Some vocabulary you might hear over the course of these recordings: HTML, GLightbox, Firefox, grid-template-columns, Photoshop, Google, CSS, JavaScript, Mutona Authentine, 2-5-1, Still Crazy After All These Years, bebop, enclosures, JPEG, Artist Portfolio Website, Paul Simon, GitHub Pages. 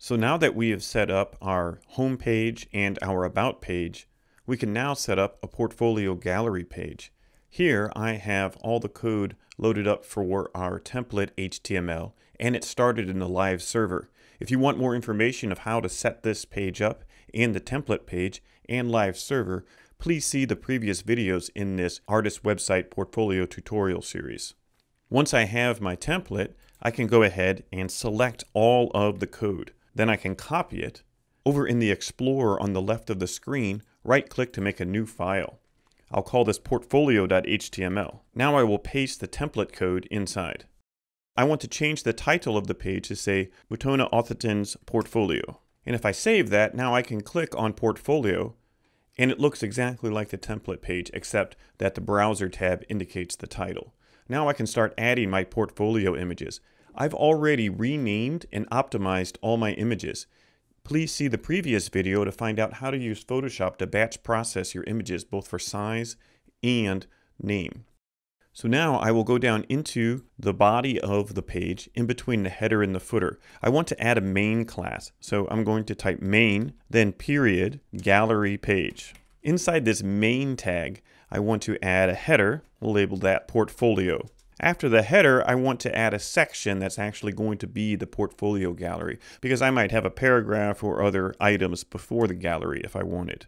So now that we have set up our home page and our about page, we can now set up a portfolio gallery page. Here I have all the code loaded up for our template HTML, and it started in the live server. If you want more information of how to set this page up and the template page and live server, please see the previous videos in this Artist Website Portfolio tutorial series. Once I have my template, I can go ahead and select all of the code. Then I can copy it. Over in the Explorer on the left of the screen, right-click to make a new file. I'll call this portfolio.html. Now I will paste the template code inside. I want to change the title of the page to say Mutona Authentine's Portfolio. And if I save that, now I can click on Portfolio, and it looks exactly like the template page, except that the browser tab indicates the title. Now I can start adding my portfolio images. I've already renamed and optimized all my images. Please see the previous video to find out how to use Photoshop to batch process your images both for size and name. So now I will go down into the body of the page in between the header and the footer. I want to add a main class, so I'm going to type main, then period, gallery page. Inside this main tag, I want to add a header. We'll label that portfolio. After the header, I want to add a section that's actually going to be the portfolio gallery, because I might have a paragraph or other items before the gallery if I wanted.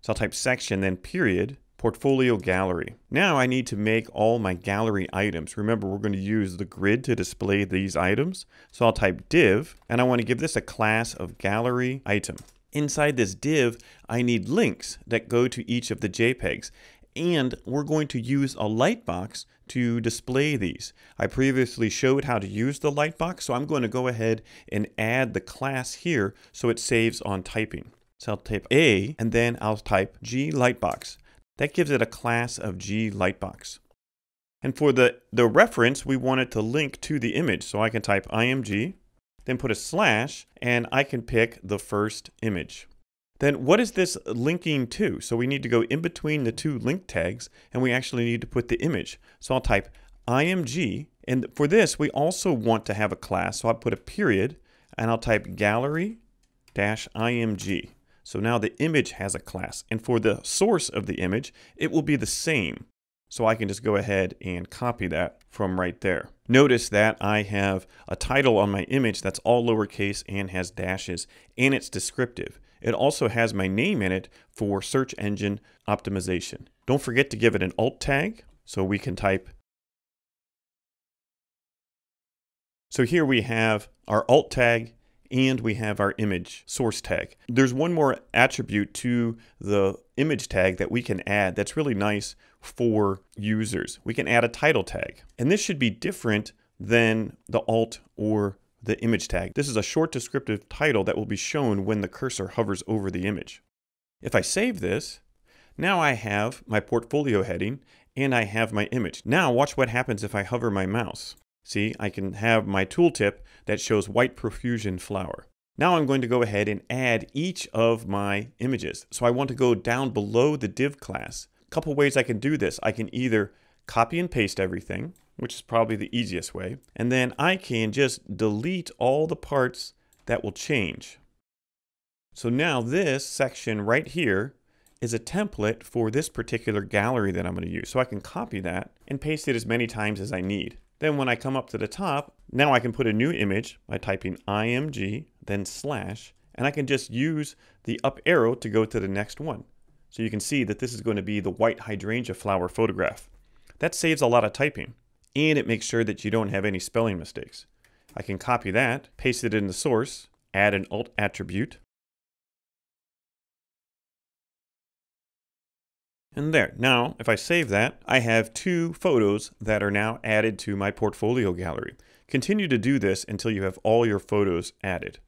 So I'll type section, then period, portfolio gallery. Now I need to make all my gallery items. Remember, we're going to use the grid to display these items. So I'll type div, and I want to give this a class of gallery item. Inside this div, I need links that go to each of the JPEGs. And we're going to use a lightbox to display these. I previously showed how to use the lightbox, so I'm going to go ahead and add the class here so it saves on typing. So I'll type A, and then I'll type GLightbox. That gives it a class of GLightbox. And for the reference, we want it to link to the image, so I can type IMG, then put a slash, and I can pick the first image. Then what is this linking to? So we need to go in between the two link tags, and we actually need to put the image. So I'll type IMG, and for this we also want to have a class, so I'll put a period, and I'll type gallery-img. So now the image has a class, and for the source of the image, it will be the same. So I can just go ahead and copy that from right there. Notice that I have a title on my image that's all lowercase and has dashes, and it's descriptive. It also has my name in it for search engine optimization. Don't forget to give it an alt tag, so we can type. So here we have our alt tag, and we have our image source tag. There's one more attribute to the image tag that we can add that's really nice for users. We can add a title tag, and this should be different than the alt or the image tag. This is a short descriptive title that will be shown when the cursor hovers over the image. If I save this, now I have my portfolio heading and I have my image. Now watch what happens if I hover my mouse. See, I can have my tooltip that shows white profusion flower. Now I'm going to go ahead and add each of my images. So I want to go down below the div class. A couple ways I can do this. I can either copy and paste everything, which is probably the easiest way. And then I can just delete all the parts that will change. So now this section right here is a template for this particular gallery that I'm going to use. So I can copy that and paste it as many times as I need. Then when I come up to the top, now I can put a new image by typing IMG, then slash, and I can just use the up arrow to go to the next one. So you can see that this is going to be the white hydrangea flower photograph. That saves a lot of typing, and it makes sure that you don't have any spelling mistakes. I can copy that, paste it in the source, add an alt attribute. And there. Now, if I save that, I have two photos that are now added to my portfolio gallery. Continue to do this until you have all your photos added.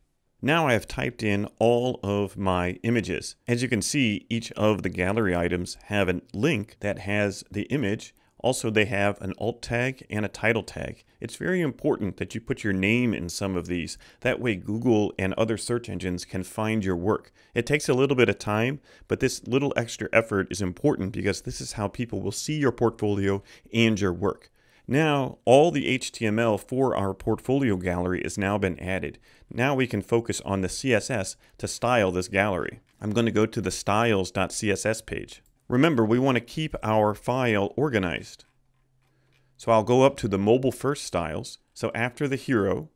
Now I have typed in all of my images. As you can see, each of the gallery items have a link that has the image. Also, they have an alt tag and a title tag. It's very important that you put your name in some of these. That way Google and other search engines can find your work. It takes a little bit of time, but this little extra effort is important because this is how people will see your portfolio and your work. Now, all the HTML for our portfolio gallery has now been added. Now we can focus on the CSS to style this gallery. I'm going to go to the styles.css page. Remember, we want to keep our file organized. So I'll go up to the mobile first styles. So after the hero,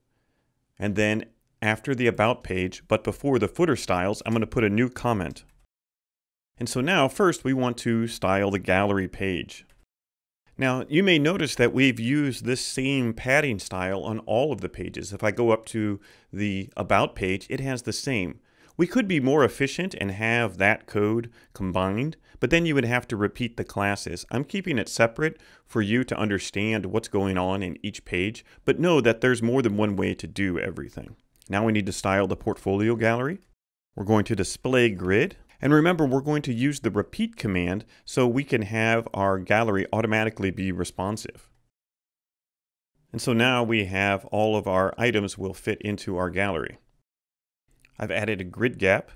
and then after the about page, but before the footer styles, I'm going to put a new comment. And so now first we want to style the gallery page. Now you may notice that we've used this same padding style on all of the pages. If I go up to the about page, it has the same. We could be more efficient and have that code combined, but then you would have to repeat the classes. I'm keeping it separate for you to understand what's going on in each page, but know that there's more than one way to do everything. Now we need to style the portfolio gallery. We're going to display grid. And remember, we're going to use the repeat command so we can have our gallery automatically be responsive. And so now we have all of our items will fit into our gallery. I've added a grid gap.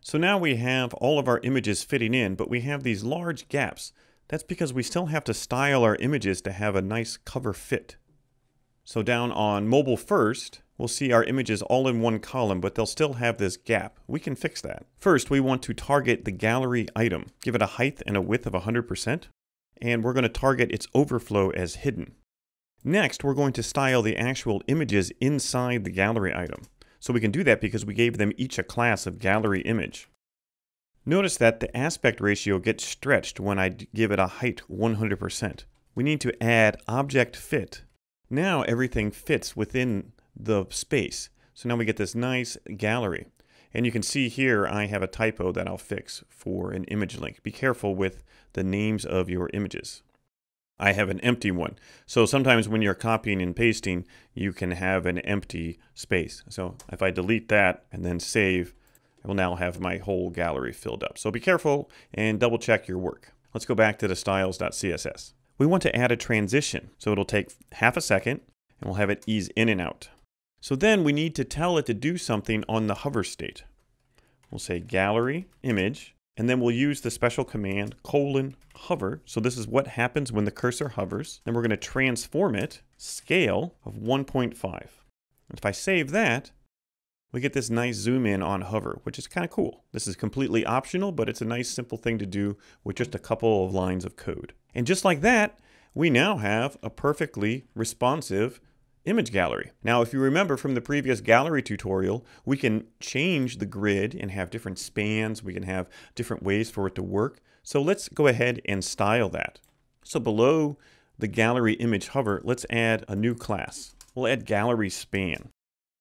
So now we have all of our images fitting in, but we have these large gaps. That's because we still have to style our images to have a nice cover fit. So down on mobile first, we'll see our images all in one column, but they'll still have this gap. We can fix that. First, we want to target the gallery item. Give it a height and a width of 100%, and we're going to target its overflow as hidden. Next, we're going to style the actual images inside the gallery item. So we can do that because we gave them each a class of gallery image. Notice that the aspect ratio gets stretched when I give it a height 100%. We need to add object fit. Now everything fits within the space. So now we get this nice gallery. And you can see here I have a typo that I'll fix for an image link. Be careful with the names of your images. I have an empty one. So sometimes when you're copying and pasting, you can have an empty space. So if I delete that and then save, I will now have my whole gallery filled up. So be careful and double check your work. Let's go back to the styles.css. We want to add a transition. So it'll take half a second and we'll have it ease in and out. So then we need to tell it to do something on the hover state. We'll say gallery image. And then we'll use the special command :hover. So this is what happens when the cursor hovers. Then we're going to transform it, scale of 1.5. If I save that, we get this nice zoom in on hover, which is kind of cool. This is completely optional, but it's a nice simple thing to do with just a couple of lines of code. And just like that, we now have a perfectly responsive image gallery. Now, if you remember from the previous gallery tutorial, we can change the grid and have different spans. We can have different ways for it to work. So let's go ahead and style that. So below the gallery image hover, let's add a new class. We'll add gallery span.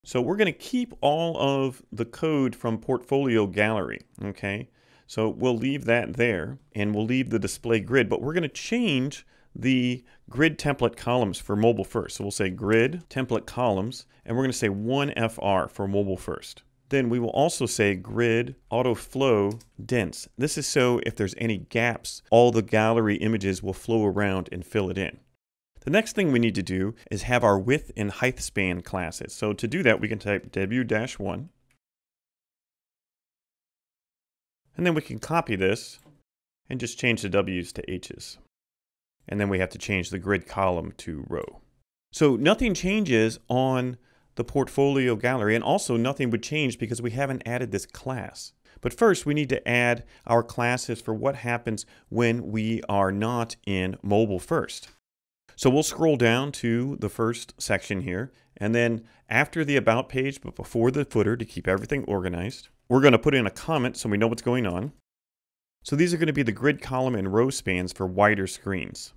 So we're going to keep all of the code from portfolio gallery. Okay. So we'll leave that there and we'll leave the display grid, but we're going to change the grid template columns for mobile first. So we'll say grid template columns, and we're going to say 1fr for mobile first. Then we will also say grid auto flow dense. This is so if there's any gaps, all the gallery images will flow around and fill it in. The next thing we need to do is have our width and height span classes. So to do that, we can type w-1. And then we can copy this and just change the w's to h's. And then we have to change the grid column to row. So nothing changes on the portfolio gallery, and also nothing would change because we haven't added this class. But first we need to add our classes for what happens when we are not in mobile first. So we'll scroll down to the first section here, and then after the about page but before the footer to keep everything organized, we're going to put in a comment so we know what's going on. So these are going to be the grid column and row spans for wider screens.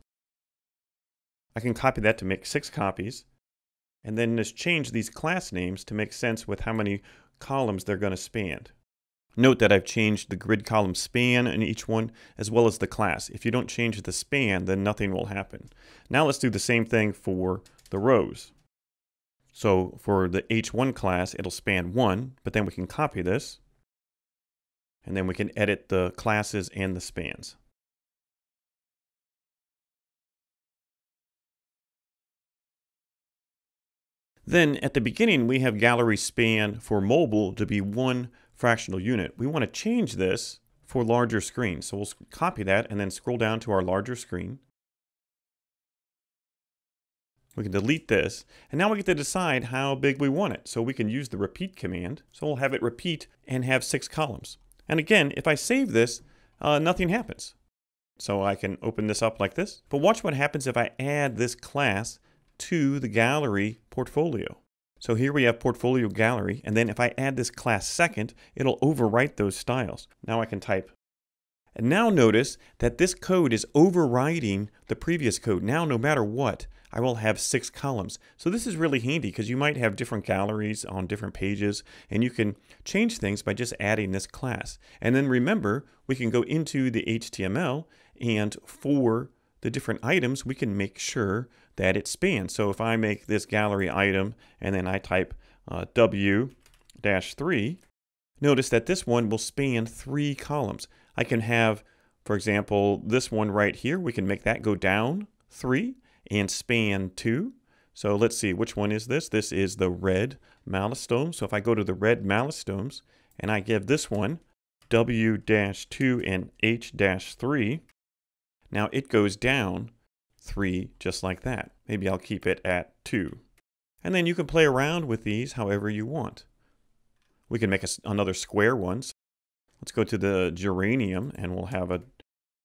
I can copy that to make 6 copies, and then just change these class names to make sense with how many columns they're going to span. Note that I've changed the grid column span in each one, as well as the class. If you don't change the span, then nothing will happen. Now let's do the same thing for the rows. So for the H1 class, it'll span 1, but then we can copy this. And then we can edit the classes and the spans. Then at the beginning, we have gallery span for mobile to be 1 fractional unit. We want to change this for larger screen. So we'll copy that and then scroll down to our larger screen. We can delete this, and now we get to decide how big we want it. So we can use the repeat command. So we'll have it repeat and have 6 columns. And again, if I save this, nothing happens. So I can open this up like this. But watch what happens if I add this class to the gallery portfolio. So here we have portfolio gallery, and then if I add this class second, it'll overwrite those styles. Now I can type. And now notice that this code is overriding the previous code. Now no matter what, I will have 6 columns. So this is really handy because you might have different galleries on different pages and you can change things by just adding this class. And then remember, we can go into the HTML and for the different items, we can make sure that it spans. So if I make this gallery item and then I type W-3, notice that this one will span 3 columns. I can have, for example, this one right here. We can make that go down 3 and span 2. So let's see, which one is this? This is the red milestone. So if I go to the red milestones and I give this one W-2 and H-3, now it goes down 3 just like that. Maybe I'll keep it at 2. And then you can play around with these however you want. We can make another square one. So let's go to the geranium and we'll have a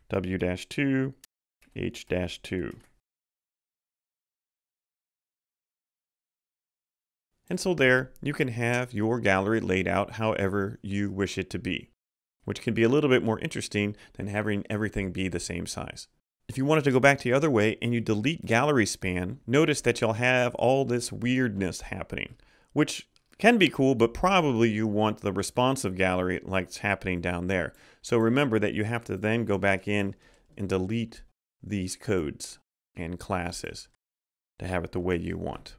W-2, H-2. And so there you can have your gallery laid out however you wish it to be, which can be a little bit more interesting than having everything be the same size. If you wanted to go back the other way and you delete gallery span, notice that you'll have all this weirdness happening, which can be cool, but probably you want the responsive gallery like it's happening down there. So remember that you have to then go back in and delete these codes and classes to have it the way you want.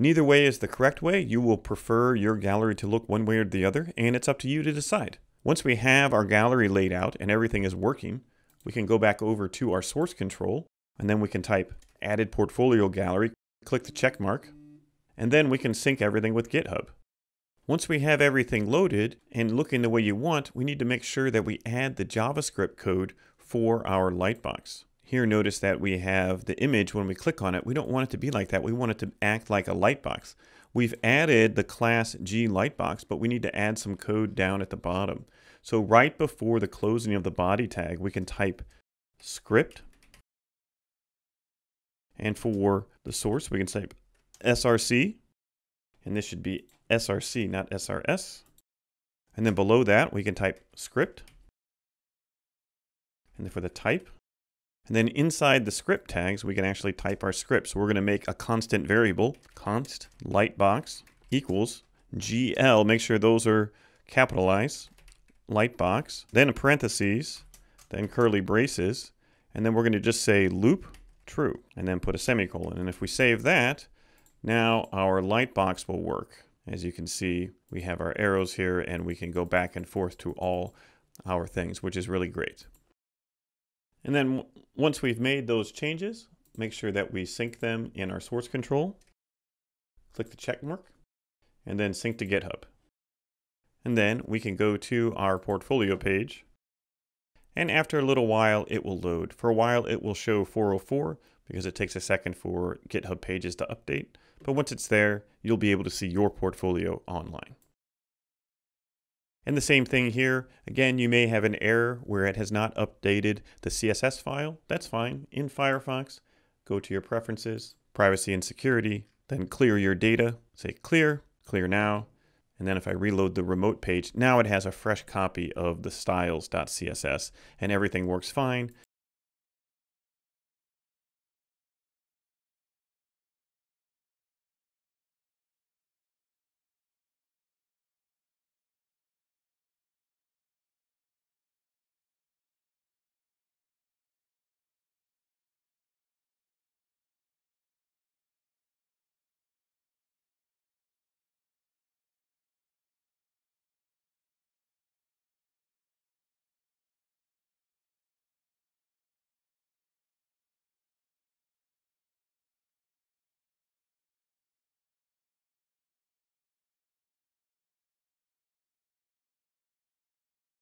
Neither way is the correct way. You will prefer your gallery to look one way or the other, and it's up to you to decide. Once we have our gallery laid out and everything is working, we can go back over to our source control, and then we can type added portfolio gallery, click the check mark, and then we can sync everything with GitHub. Once we have everything loaded and looking the way you want, we need to make sure that we add the JavaScript code for our Lightbox. Here, notice that we have the image. When we click on it, we don't want it to be like that. We want it to act like a lightbox. We've added the class GLightbox, but we need to add some code down at the bottom. So right before the closing of the body tag, we can type script. And for the source, we can type src. And this should be src, not srs. And then below that, we can type script. And then for the type, and then inside the script tags, we can actually type our script. So we're going to make a constant variable, const lightbox equals GL. Make sure those are capitalized, lightbox, then a parentheses, then curly braces. And then we're going to just say loop true and then put a semicolon. And if we save that, now our lightbox will work. As you can see, we have our arrows here and we can go back and forth to all our things, which is really great. And then once we've made those changes, make sure that we sync them in our source control. Click the check mark and then sync to GitHub. And then we can go to our portfolio page. And after a little while, it will load. For a while, it will show 404 because it takes a second for GitHub Pages to update. But once it's there, you'll be able to see your portfolio online. And the same thing here. Again, you may have an error where it has not updated the CSS file. That's fine. In Firefox, go to your preferences, privacy and security, then clear your data. Say clear, clear now. And then if I reload the remote page, now it has a fresh copy of the styles.css and everything works fine.